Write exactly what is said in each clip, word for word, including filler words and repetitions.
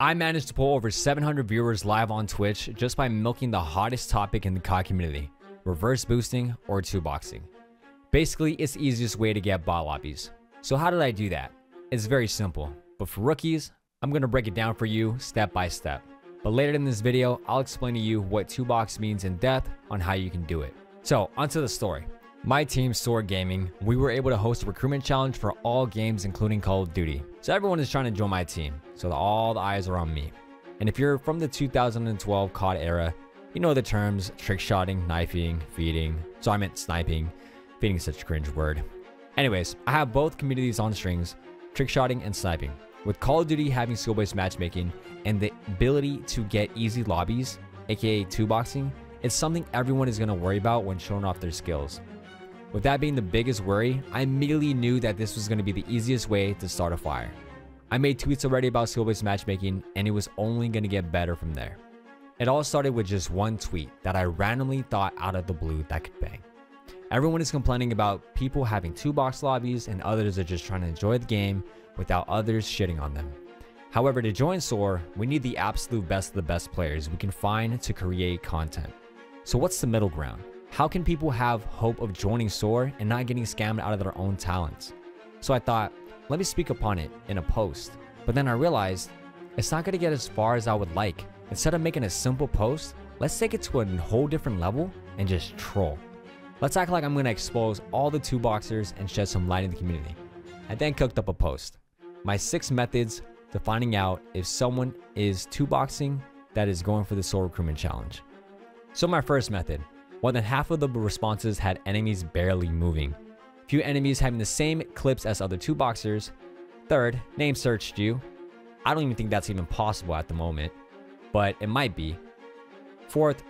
I managed to pull over seven hundred viewers live on Twitch just by milking the hottest topic in the C O D community, reverse boosting or two boxing. Basically, it's the easiest way to get bot lobbies. So how did I do that? It's very simple, but for rookies, I'm gonna break it down for you step by step. But later in this video, I'll explain to you what two box means in depth on how you can do it. So onto the story. My team, Sword Gaming, we were able to host a recruitment challenge for all games, including Call of Duty. So everyone is trying to join my team, so all the eyes are on me. And if you're from the two thousand twelve C O D era, you know the terms trick shotting, knifing, feeding. So I meant sniping. Feeding is such a cringe word. Anyways, I have both communities on strings, trick shotting and sniping. With Call of Duty having skill-based matchmaking and the ability to get easy lobbies, aka two boxing, it's something everyone is going to worry about when showing off their skills. With that being the biggest worry, I immediately knew that this was going to be the easiest way to start a fire. I made tweets already about skill-based matchmaking, and it was only going to get better from there. It all started with just one tweet that I randomly thought out of the blue that could bang. Everyone is complaining about people having two box lobbies and others are just trying to enjoy the game without others shitting on them. However, to join SoaR, we need the absolute best of the best players we can find to create content. So what's the middle ground? How can people have hope of joining SoaR and not getting scammed out of their own talents? So I thought, let me speak upon it in a post. But then I realized it's not going to get as far as I would like. Instead of making a simple post, let's take it to a whole different level and just troll. Let's act like I'm going to expose all the two boxers and shed some light in the community. I then cooked up a post. My six methods to finding out if someone is two boxing that is going for the SoaR recruitment challenge. So my first method. More than half of the responses had enemies barely moving. Few enemies having the same clips as other two boxers. Third, name searched you. I don't even think that's even possible at the moment, but it might be. Fourth,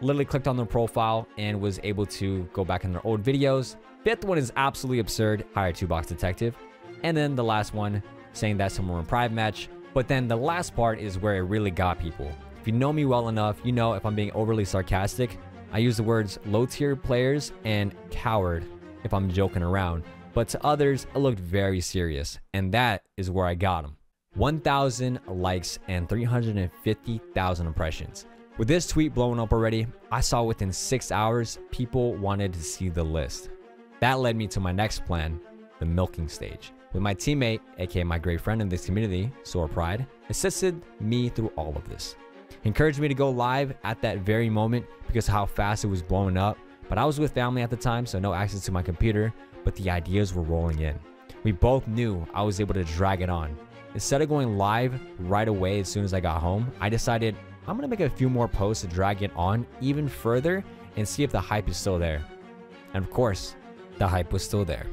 literally clicked on their profile and was able to go back in their old videos. Fifth one is absolutely absurd, hire two box detective. And then the last one, saying that someone in private match. But then the last part is where it really got people. If you know me well enough, you know if I'm being overly sarcastic, I use the words low tier players and coward if I'm joking around. But to others, it looked very serious. And that is where I got them. one thousand likes and three hundred fifty thousand impressions. With this tweet blowing up already, I saw within six hours, people wanted to see the list. That led me to my next plan, the milking stage. With my teammate, aka my great friend in this community, SoarPride, assisted me through all of this. He encouraged me to go live at that very moment because of how fast it was blowing up. But I was with family at the time, so no access to my computer, but the ideas were rolling in. We both knew I was able to drag it on. Instead of going live right away as soon as I got home, I decided, I'm going to make a few more posts to drag it on even further and see if the hype is still there. And of course, the hype was still there.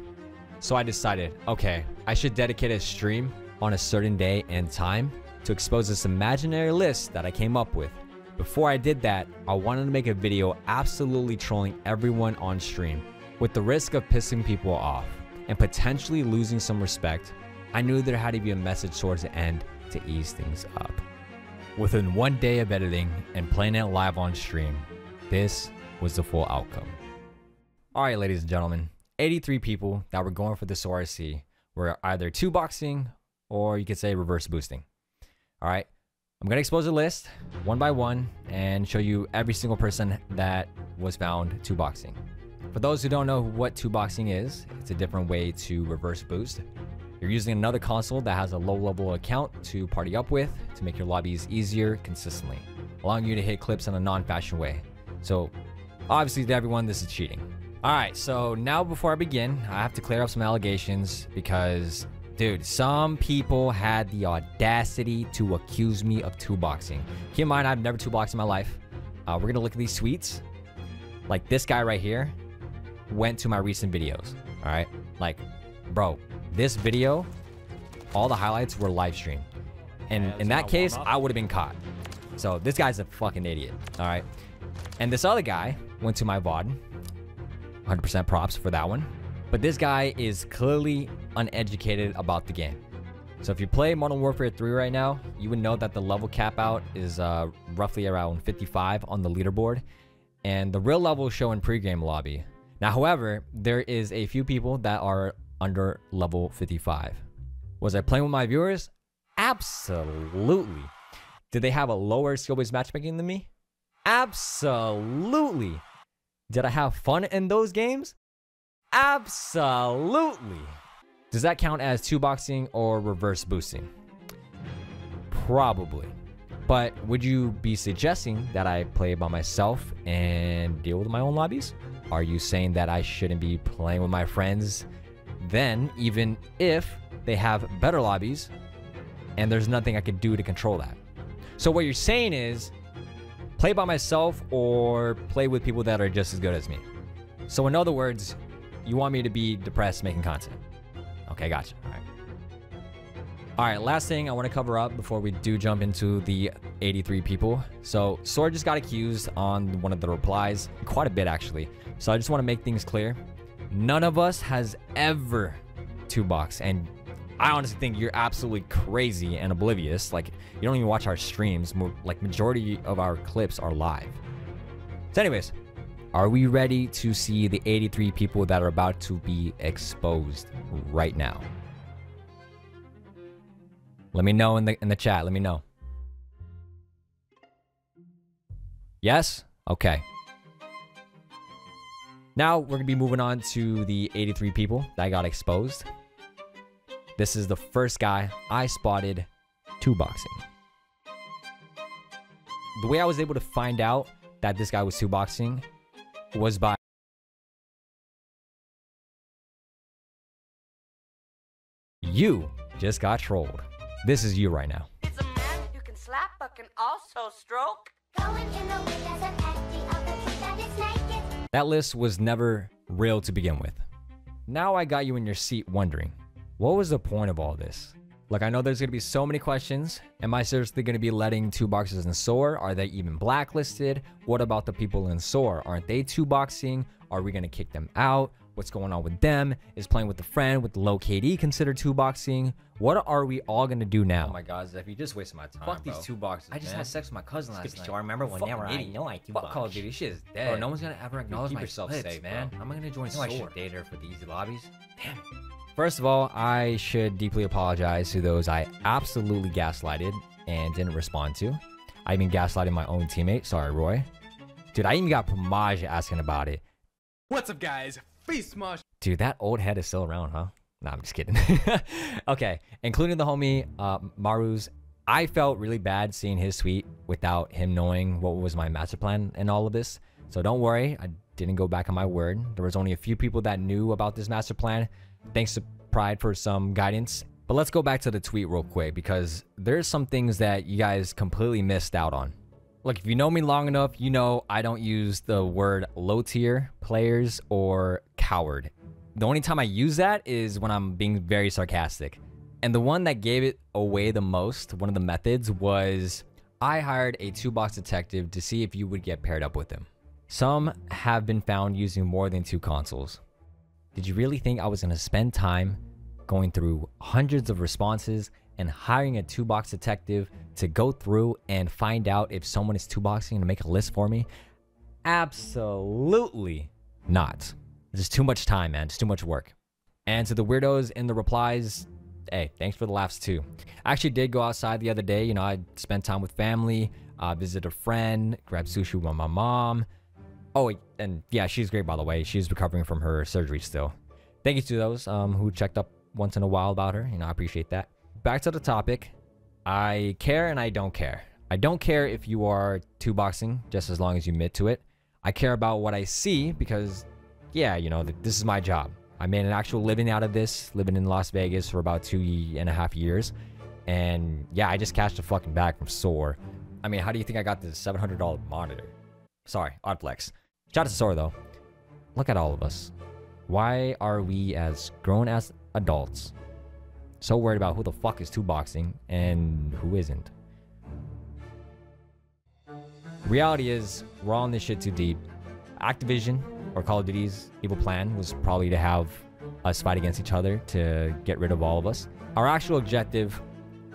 So I decided, okay, I should dedicate a stream on a certain day and time to expose this imaginary list that I came up with. Before I did that, I wanted to make a video absolutely trolling everyone on stream with the risk of pissing people off and potentially losing some respect. I knew there had to be a message towards the end to ease things up. Within one day of editing and playing it live on stream, this was the full outcome. Alright, ladies and gentlemen, eighty-three people that were going for the SoarC were either two boxing or you could say reverse boosting. Alright, I'm going to expose the list one by one and show you every single person that was found two boxing. For those who don't know what two boxing is, it's a different way to reverse boost. You're using another console that has a low-level account to party up with to make your lobbies easier consistently, allowing you to hit clips in a non-fashion way. So obviously to everyone, this is cheating. All right, so now before I begin, I have to clear up some allegations because, dude, some people had the audacity to accuse me of two-boxing. Keep in mind, I've never two-boxed in my life. Uh, we're gonna look at these tweets. Like this guy right here went to my recent videos, all right? Like, bro. This video, all the highlights were live streamed, and in that case, I would have been caught. So this guy's a fucking idiot, all right? And this other guy went to my V O D, one hundred percent props for that one. But this guy is clearly uneducated about the game. So if you play Modern Warfare three right now, you would know that the level cap out is uh, roughly around fifty-five on the leaderboard, and the real levels show in pre-game lobby. Now, however, there is a few people that are under level fifty-five. Was I playing with my viewers? Absolutely. Did they have a lower skill-based matchmaking than me? Absolutely. Did I have fun in those games? Absolutely. Does that count as two-boxing or reverse boosting? Probably. But would you be suggesting that I play by myself and deal with my own lobbies? Are you saying that I shouldn't be playing with my friends then, even if they have better lobbies and there's nothing I could do to control that? So what you're saying is play by myself or play with people that are just as good as me. So in other words, you want me to be depressed making content. Okay, gotcha. All right. All right, last thing I want to cover up before we do jump into the eighty-three people. So SoaR just got accused on one of the replies, quite a bit actually. So I just want to make things clear. None of us has ever two-boxed, and I honestly think you're absolutely crazy and oblivious. Like, you don't even watch our streams. Like, majority of our clips are live. So anyways, are we ready to see the eighty-three people that are about to be exposed right now? Let me know in the in the chat. Let me know. Yes? Okay. Now we're gonna be moving on to the eighty-three people that got exposed. This is the first guy I spotted two boxing. The way I was able to find out that this guy was two boxing was by you just got trolled. This is you right now. It's a man who can slap but can also stroke. Going in the wind as an acting of the truth that is naked. That list was never real to begin with. Now I got you in your seat wondering, what was the point of all this? Like, I know there's gonna be so many questions. Am I seriously gonna be letting two boxers in SoaR? Are they even blacklisted? What about the people in SoaR? Aren't they two boxing? Are we gonna kick them out? What's going on with them? Is playing with a friend with low K D considered two boxing? What are we all gonna do now? Oh my God, Zephy, you just wasted my time. Fuck bro. These two boxes. I just man. had sex with my cousin Skip last night. Show. I remember when never I know I two Fuck box. Call of Duty, shit is dead. Bro, no one's gonna ever acknowledge my yourself splits, safe, man. Bro. I'm gonna join. You know I should date her for the easy lobbies. Damn it. First of all, I should deeply apologize to those I absolutely gaslighted and didn't respond to. I even gaslighted my own teammate. Sorry, Roy. Dude, I even got Promage asking about it. What's up, guys? Dude, that old head is still around, huh? Nah, I'm just kidding. Okay, including the homie uh, Maru's. I felt really bad seeing his tweet without him knowing what was my master plan in all of this. So don't worry, I didn't go back on my word. There was only a few people that knew about this master plan. Thanks to Pride for some guidance. But let's go back to the tweet real quick, because there's some things that you guys completely missed out on. Look, if you know me long enough, you know I don't use the word low tier players or coward. The only time I use that is when I'm being very sarcastic. And the one that gave it away the most, one of the methods, was I hired a two box detective to see if you would get paired up with him. Some have been found using more than two consoles. Did you really think I was going to spend time going through hundreds of responses and hiring a two box detective to go through and find out if someone is two boxing to make a list for me? Absolutely not. There's too much time, man. It's too much work. And to the weirdos in the replies, hey, thanks for the laughs too. I actually did go outside the other day. You know, I spent time with family, uh, visited a friend, grabbed sushi with my mom. Oh, and yeah, she's great, by the way. She's recovering from her surgery still. Thank you to those um, who checked up once in a while about her. You know, I appreciate that. Back to the topic. I care and I don't care. I don't care if you are two boxing, just as long as you admit to it. I care about what I see because, yeah, you know, this is my job. I made an actual living out of this, living in Las Vegas for about two and a half years. And yeah, I just cashed a fucking bag from SoaR. I mean, how do you think I got this seven hundred dollar monitor? Sorry, odd flex. Shout out to SoaR though. Look at all of us. Why are we as grown-ass adults so worried about who the fuck is two boxing and who isn't? The reality is, we're all in this shit too deep. Activision, or Call of Duty's evil plan, was probably to have us fight against each other to get rid of all of us. Our actual objective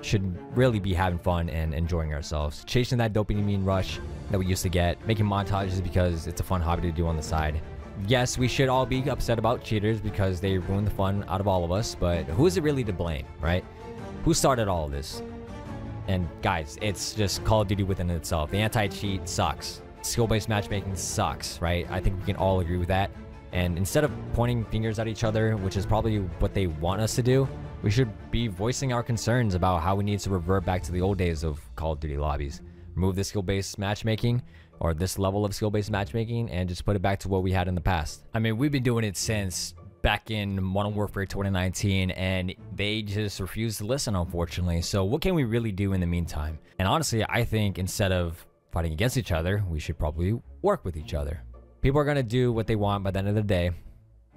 should really be having fun and enjoying ourselves, chasing that dopamine rush that we used to get, making montages because it's a fun hobby to do on the side. Yes, we should all be upset about cheaters because they ruined the fun out of all of us, but who is it really to blame, right? Who started all of this? And guys, it's just Call of Duty within itself. The anti-cheat sucks. Skill-based matchmaking sucks, right? I think we can all agree with that. And instead of pointing fingers at each other, which is probably what they want us to do, we should be voicing our concerns about how we need to revert back to the old days of Call of Duty lobbies. Remove this skill-based matchmaking, or this level of skill-based matchmaking, and just put it back to what we had in the past. I mean, we've been doing it since back in Modern Warfare twenty nineteen, and they just refuse to listen, unfortunately. So what can we really do in the meantime? And honestly, I think instead of fighting against each other, we should probably work with each other. People are gonna do what they want by the end of the day.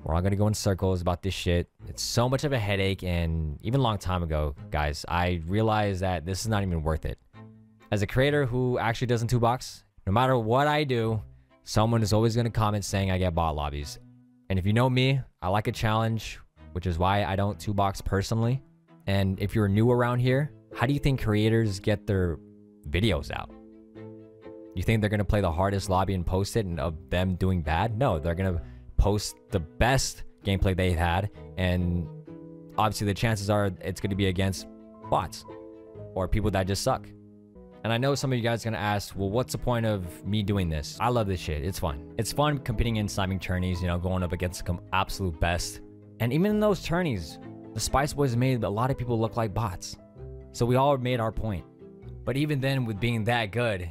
We're all gonna go in circles about this shit. It's so much of a headache, and even a long time ago, guys, I realized that this is not even worth it. As a creator who actually doesn't two box, no matter what I do, someone is always gonna comment saying I get bot lobbies. And if you know me, I like a challenge, which is why I don't two box personally. And if you're new around here, how do you think creators get their videos out? You think they're gonna play the hardest lobby and post it and of them doing bad? No, they're gonna post the best gameplay they've had, and obviously the chances are it's gonna be against bots or people that just suck. And I know some of you guys are gonna ask, well, what's the point of me doing this? I love this shit, it's fun. It's fun competing in sniping tourneys, you know, going up against the absolute best. And even in those tourneys, the Spice Boys made a lot of people look like bots. So we all made our point. But even then, with being that good,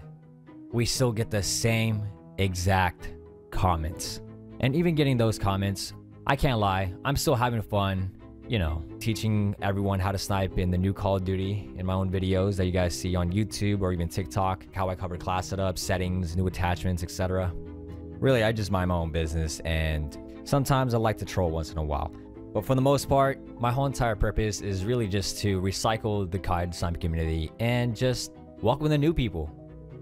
we still get the same exact comments. And even getting those comments, I can't lie, I'm still having fun, you know, teaching everyone how to snipe in the new Call of Duty in my own videos that you guys see on YouTube or even TikTok, how I cover class setup, settings, new attachments, et cetera. Really, I just mind my own business, and sometimes I like to troll once in a while. But for the most part, my whole entire purpose is really just to recycle the C O D sniping community and just welcome the new people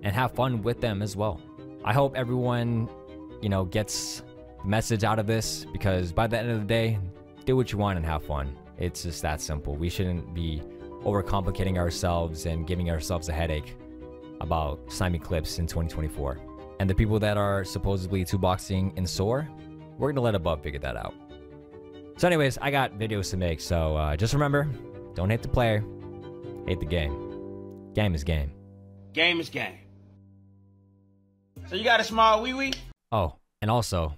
and have fun with them as well. I hope everyone, you know, gets the message out of this, because by the end of the day, do what you want and have fun. It's just that simple. We shouldn't be overcomplicating ourselves and giving ourselves a headache about sniping clips in twenty twenty-four. And the people that are supposedly two-boxing in SoaR, we're gonna let above figure that out. So anyways, I got videos to make, so uh, just remember, don't hate the player, hate the game. Game is game. Game is game. So you got a small wee-wee? Oh, and also,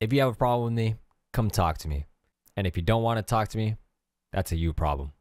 if you have a problem with me, come talk to me. And if you don't want to talk to me, that's a you problem.